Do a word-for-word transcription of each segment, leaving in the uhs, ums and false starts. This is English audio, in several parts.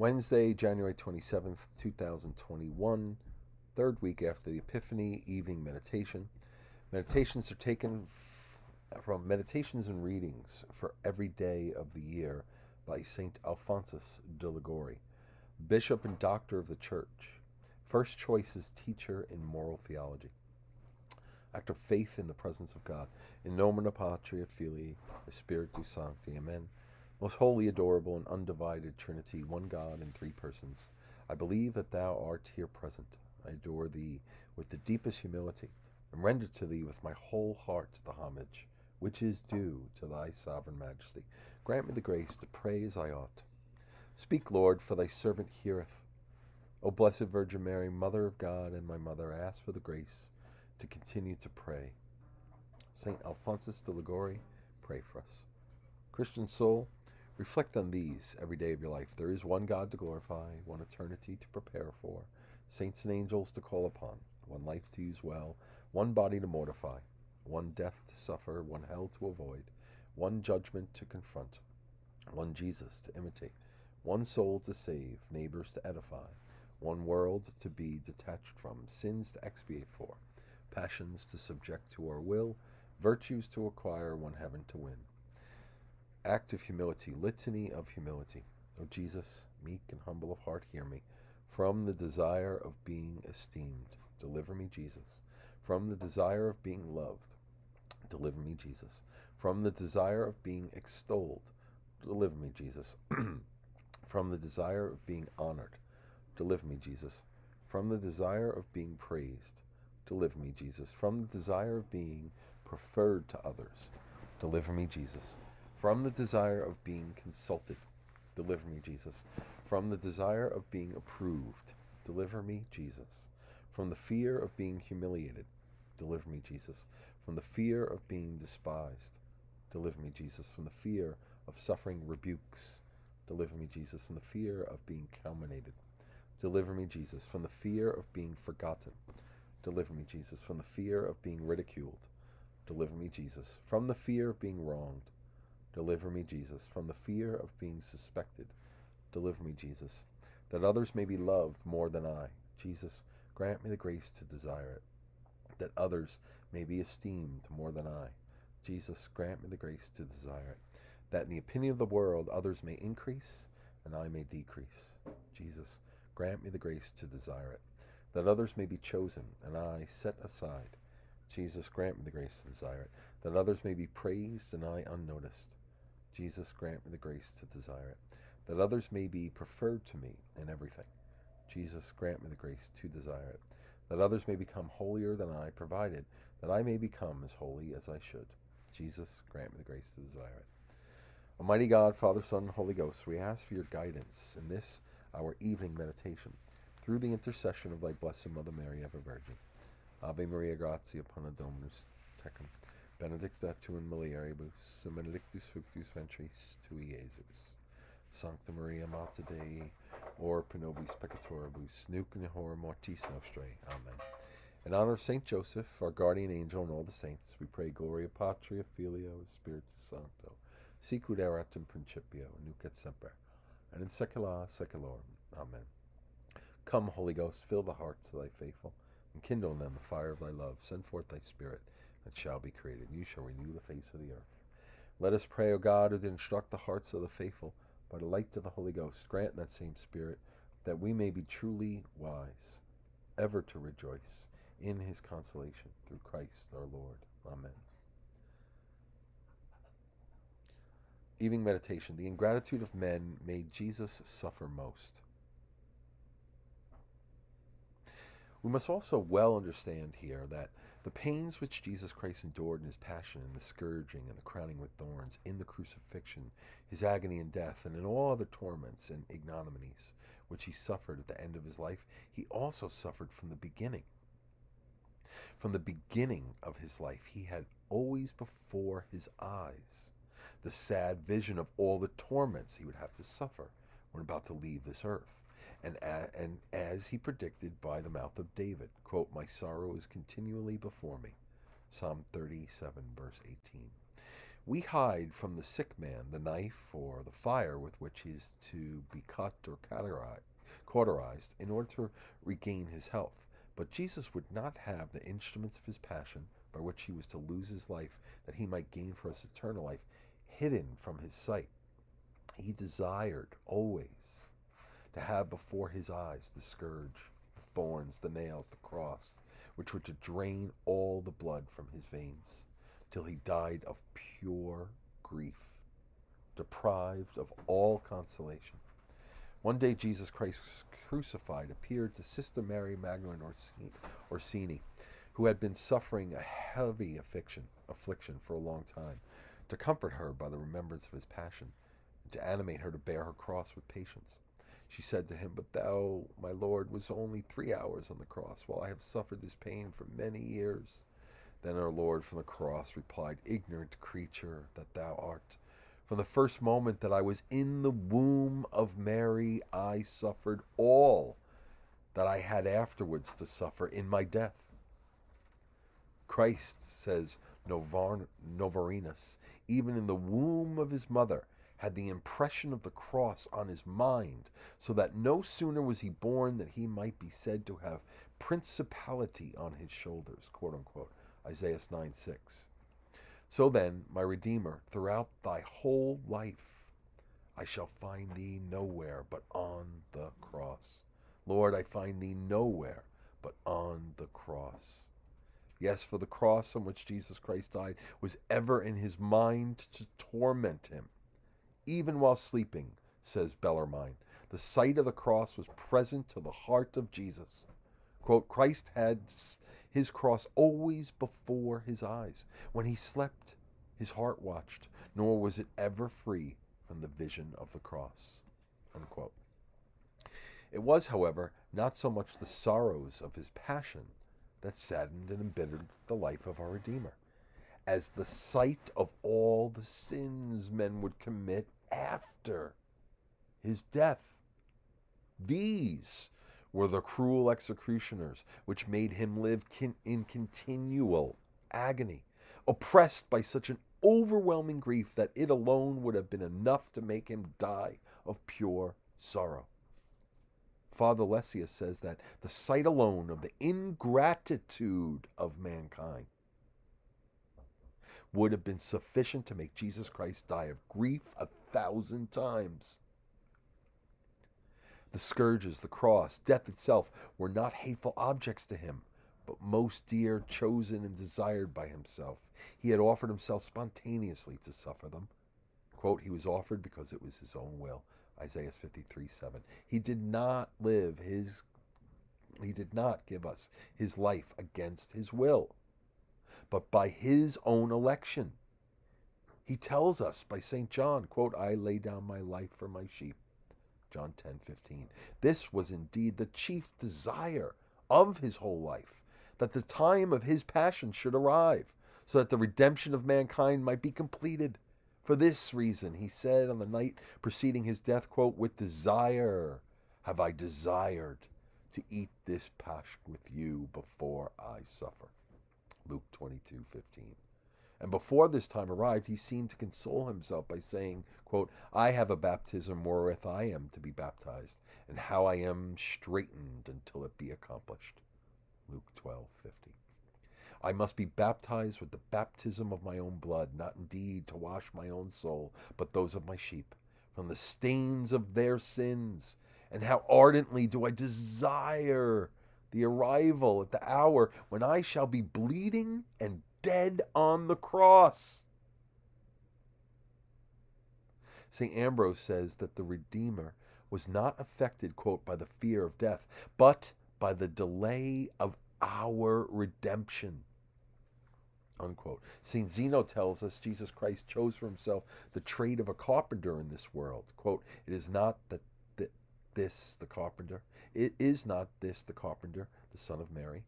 Wednesday, January twenty-seventh, two thousand twenty-one, third week after the Epiphany, evening meditation. Meditations are taken from Meditations and Readings for Every Day of the Year by Saint Alphonsus de Liguori, Bishop and Doctor of the Church. First choice is teacher in moral theology. Act of faith in the presence of God. In nomine Patri et Filii, Spiritu Sancti. Amen. Most holy, adorable, and undivided Trinity, one God in three persons. I believe that thou art here present. I adore thee with the deepest humility, and render to thee with my whole heart the homage which is due to thy sovereign majesty. Grant me the grace to pray as I ought. Speak, Lord, for thy servant heareth. O Blessed Virgin Mary, Mother of God and my mother, I ask for the grace to continue to pray. Saint Alphonsus de Liguori, pray for us. Christian soul, reflect on these every day of your life. There is one God to glorify, one eternity to prepare for, saints and angels to call upon, one life to use well, one body to mortify, one death to suffer, one hell to avoid, one judgment to confront, one Jesus to imitate, one soul to save, neighbors to edify, one world to be detached from, sins to expiate for, passions to subject to our will, virtues to acquire, one heaven to win. Act of humility, litany of humility. O Jesus, meek and humble of heart, hear me. From the desire of being esteemed, deliver me, Jesus. From the desire of being loved, deliver me, Jesus. From the desire of being extolled, deliver me, Jesus. From the desire of being honored, deliver me, Jesus. From the desire of being praised, deliver me, Jesus. From the desire of being preferred to others, deliver me, Jesus. From the desire of being consulted, deliver me, Jesus. From the desire of being approved, deliver me, Jesus. From the fear of being humiliated, deliver me, Jesus. From the fear of being despised, deliver me, Jesus. From the fear of suffering rebukes, deliver me, Jesus. From the fear of being calumniated, deliver me, Jesus. From the fear of being forgotten, deliver me, Jesus. From the fear of being ridiculed, deliver me, Jesus. From the fear of being wronged, deliver me, Jesus. From the fear of being suspected, deliver me, Jesus. That others may be loved more than I, Jesus, grant me the grace to desire it. That others may be esteemed more than I, Jesus, grant me the grace to desire it. That in the opinion of the world others may increase and I may decrease, Jesus, grant me the grace to desire it. That others may be chosen and I set aside, Jesus, grant me the grace to desire it. That others may be praised and I unnoticed, Jesus, grant me the grace to desire it. That others may be preferred to me in everything, Jesus, grant me the grace to desire it. That others may become holier than I, provided that I may become as holy as I should, Jesus, grant me the grace to desire it. Almighty God, Father, Son, and Holy Ghost, we ask for your guidance in this, our evening meditation, through the intercession of thy blessed Mother Mary, ever Virgin. Ave Maria, gratia plena Dominus tecum. Benedicta tu in mulieribus, et benedictus fructus ventris tui, Iesus. Sancta Maria, Mater Dei, ora pro nobis peccatoribus, nunc in hora mortis nostrae. Amen. In honor of Saint Joseph, our guardian angel, and all the saints, we pray, Gloria Patri, Filio, et Spiritus Sancto, sic ut erat in principio, nunc et semper, and in saecula saeculorum. Amen. Come, Holy Ghost, fill the hearts of thy faithful, and kindle in them the fire of thy love. Send forth thy Spirit, and it shall be created, and you shall renew the face of the earth. Let us pray, O God, who did instruct the hearts of the faithful by the light of the Holy Ghost, grant that same Spirit that we may be truly wise, ever to rejoice in his consolation, through Christ our Lord. Amen. Evening meditation. The ingratitude of men made Jesus suffer most. We must also well understand here that the pains which Jesus Christ endured in his passion, in the scourging and the crowning with thorns, in the crucifixion, his agony and death, and in all other torments and ignominies which he suffered at the end of his life, he also suffered from the beginning. From the beginning of his life, he had always before his eyes the sad vision of all the torments he would have to suffer when about to leave this earth. And, a, and as he predicted by the mouth of David, quote, my sorrow is continually before me, Psalm thirty-seven, verse eighteen. We hide from the sick man the knife or the fire with which he is to be cut or cauterized in order to regain his health. But Jesus would not have the instruments of his passion by which he was to lose his life, that he might gain for us eternal life, hidden from his sight. He desired always to have before his eyes the scourge, the thorns, the nails, the cross, which were to drain all the blood from his veins, till he died of pure grief, deprived of all consolation. One day Jesus Christ crucified appeared to Sister Mary Magdalene Orsini, who had been suffering a heavy affliction, affliction for a long time, to comfort her by the remembrance of his passion, and to animate her to bear her cross with patience. She said to him, "But thou, my Lord, was only three hours on the cross, while I have suffered this pain for many years." Then our Lord from the cross replied, "Ignorant creature that thou art, from the first moment that I was in the womb of Mary, I suffered all that I had afterwards to suffer in my death." Christ, says Novarinus, even in the womb of his mother, had the impression of the cross on his mind, so that no sooner was he born than he might be said to have principality on his shoulders, quote unquote, Isaiah nine six. So then, my Redeemer, throughout thy whole life, I shall find thee nowhere but on the cross. Lord, I find thee nowhere but on the cross. Yes, for the cross on which Jesus Christ died was ever in his mind to torment him. Even while sleeping, says Bellarmine, the sight of the cross was present to the heart of Jesus. Quote, Christ had his cross always before his eyes. When he slept, his heart watched, nor was it ever free from the vision of the cross. Unquote. It was, however, not so much the sorrows of his passion that saddened and embittered the life of our Redeemer, as the sight of all the sins men would commit after his death. These were the cruel executioners which made him live kin in continual agony, oppressed by such an overwhelming grief that it alone would have been enough to make him die of pure sorrow. Father Lessius says that the sight alone of the ingratitude of mankind would have been sufficient to make Jesus Christ die of grief a thousand times. The scourges, the cross, death itself were not hateful objects to him, but most dear, chosen, and desired by himself. He had offered himself spontaneously to suffer them. Quote, he was offered because it was his own will, Isaiah fifty-three seven. He did not live his, he did not give us his life against his will, but by his own election. He tells us by Saint John, quote, I lay down my life for my sheep, John ten fifteen. This was indeed the chief desire of his whole life, that the time of his passion should arrive, so that the redemption of mankind might be completed. For this reason, he said on the night preceding his death, quote, with desire have I desired to eat this Pasch with you before I suffer. Luke twenty-two fifteen. And before this time arrived, he seemed to console himself by saying, quote, I have a baptism wherewith I am to be baptized, and how I am straitened until it be accomplished. Luke twelve fifty. I must be baptized with the baptism of my own blood, not indeed to wash my own soul, but those of my sheep, from the stains of their sins. And how ardently do I desire the arrival at the hour when I shall be bleeding and dead on the cross. Saint Ambrose says that the Redeemer was not affected, quote, by the fear of death, but by the delay of our redemption, unquote. Saint Zeno tells us Jesus Christ chose for himself the trade of a carpenter in this world. Quote, it is not that this the carpenter, it is not this the carpenter, the son of Mary,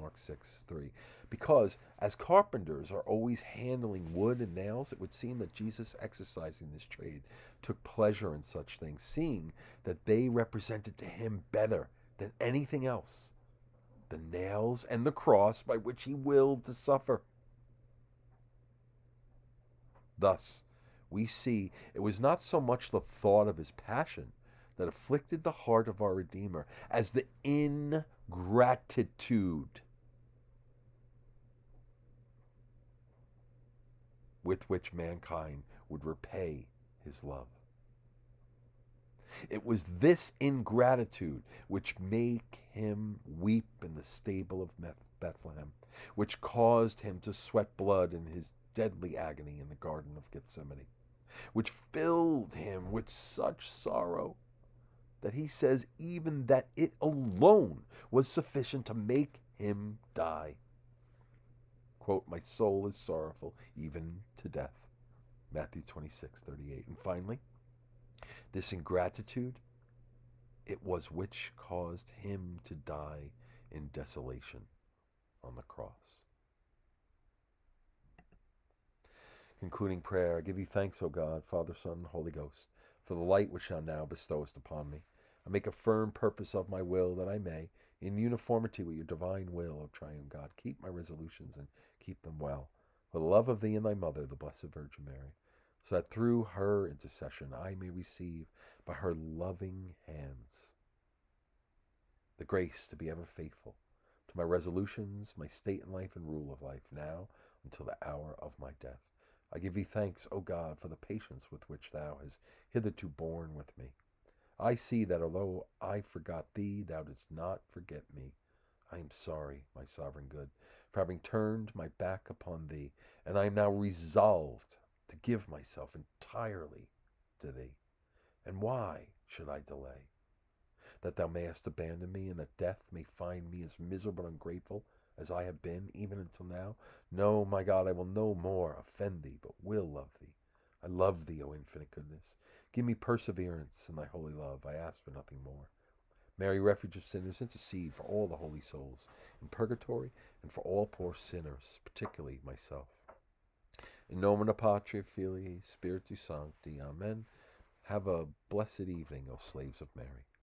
Mark six three. Because as carpenters are always handling wood and nails, it would seem that Jesus, exercising this trade, took pleasure in such things, seeing that they represented to him better than anything else the nails and the cross by which he willed to suffer. Thus, we see it was not so much the thought of his passion that afflicted the heart of our Redeemer as the ingratitude with which mankind would repay his love. It was this ingratitude which made him weep in the stable of Bethlehem, which caused him to sweat blood in his deadly agony in the Garden of Gethsemane, which filled him with such sorrow that he says even that it alone was sufficient to make him die. Quote, "My soul is sorrowful, even to death." Matthew twenty-six, thirty-eight. And finally, this ingratitude, it was which caused him to die in desolation on the cross. Concluding prayer. I give you thanks, O God, Father, Son, and Holy Ghost, for the light which thou now bestowest upon me. I make a firm purpose of my will, that I may, in uniformity with your divine will, O triune God, keep my resolutions and keep them well, for the love of thee and thy mother, the Blessed Virgin Mary, so that through her intercession I may receive by her loving hands the grace to be ever faithful to my resolutions, my state in life and rule of life, now until the hour of my death. I give thee thanks, O God, for the patience with which thou hast hitherto borne with me. I see that although I forgot thee, thou didst not forget me. I am sorry, my sovereign good, for having turned my back upon thee, and I am now resolved to give myself entirely to thee. And why should I delay? That thou mayest abandon me, and that death may find me as miserable and ungrateful as I have been even until now? No, my God, I will no more offend thee, but will love thee. I love thee, O infinite goodness. Give me perseverance in thy holy love. I ask for nothing more. Mary, refuge of sinners, intercede for all the holy souls in purgatory and for all poor sinners, particularly myself. In nomine Patri, Filii, Spiritu Sancti. Amen. Have a blessed evening, O slaves of Mary.